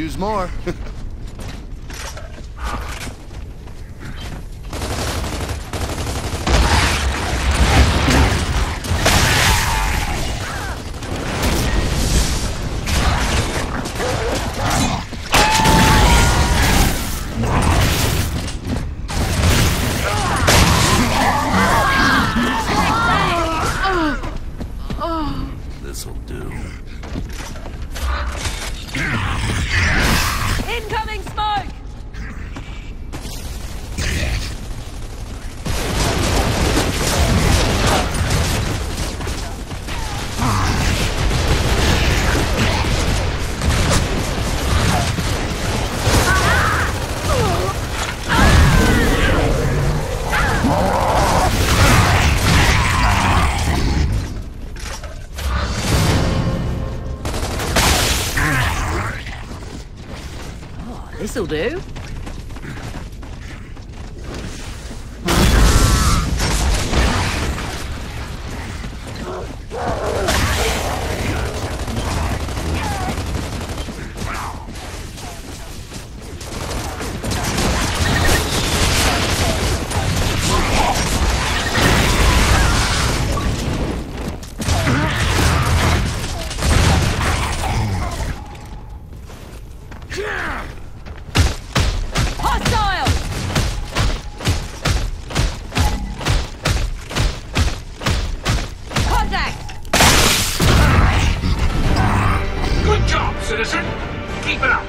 use more. This'll do. Incoming smoke! This'll do. Citizen, keep it up.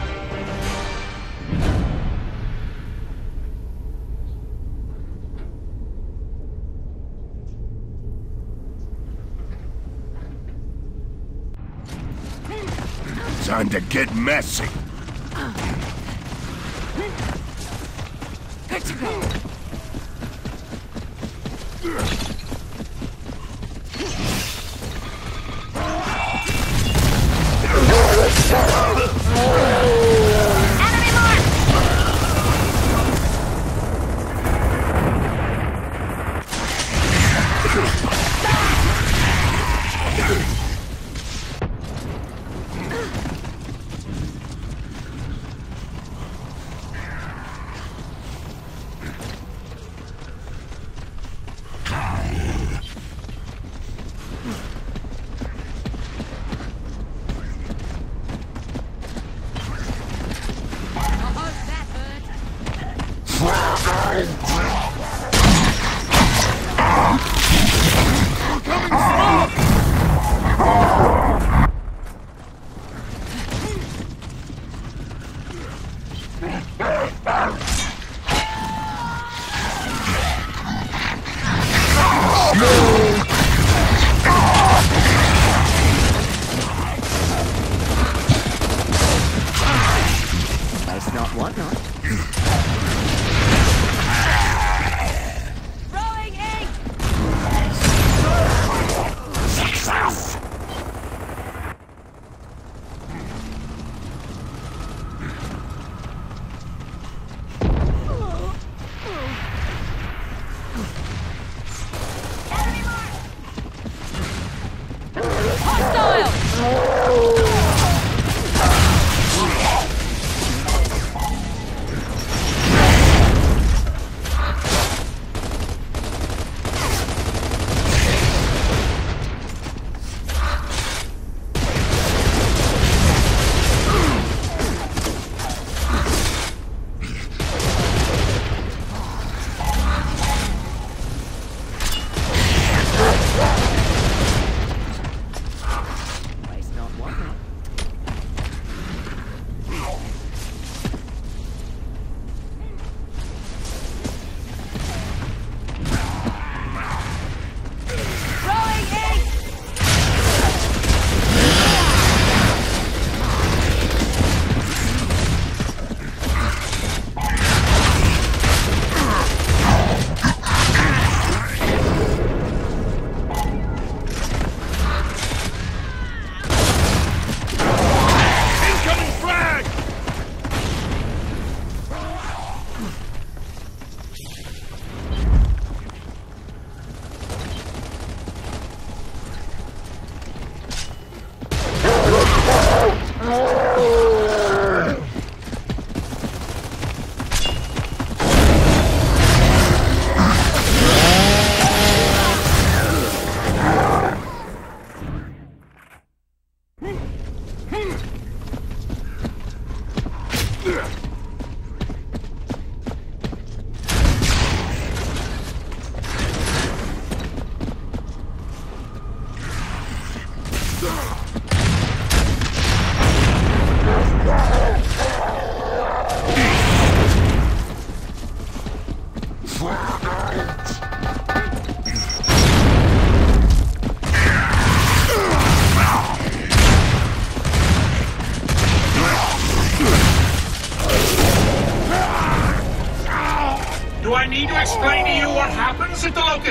Time to get messy. Good to go.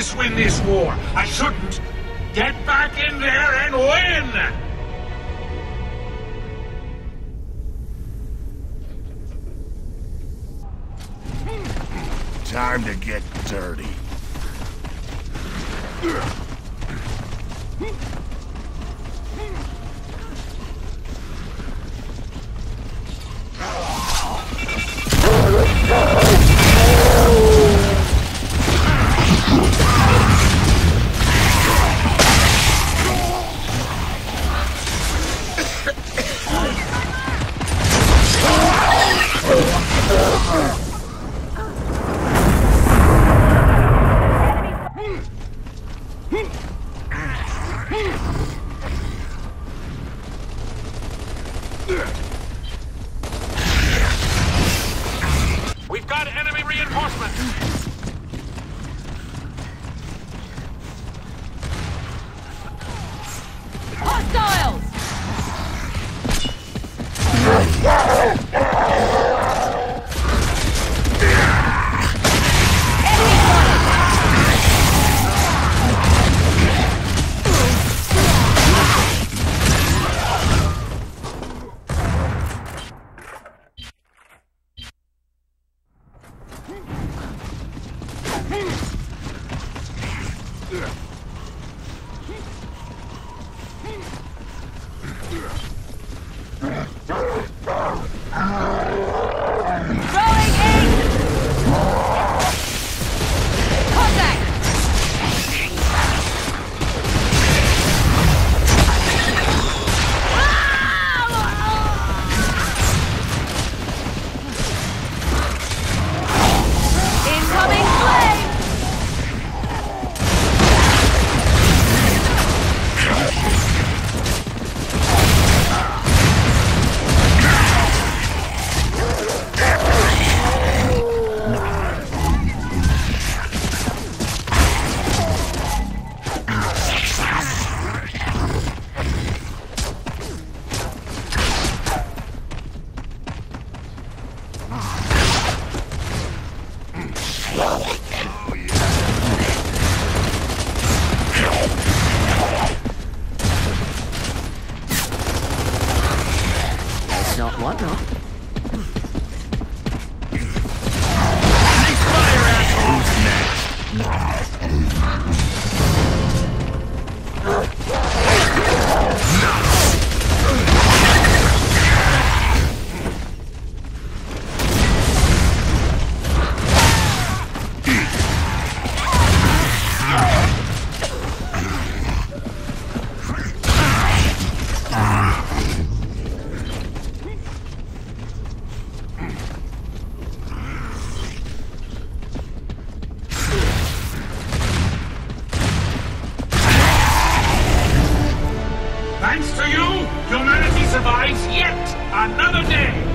Locust win this war. I shouldn't. Get back in there and win! Time to get dirty. We've got enemy reinforcements! Thanks to you, humanity survives yet another day!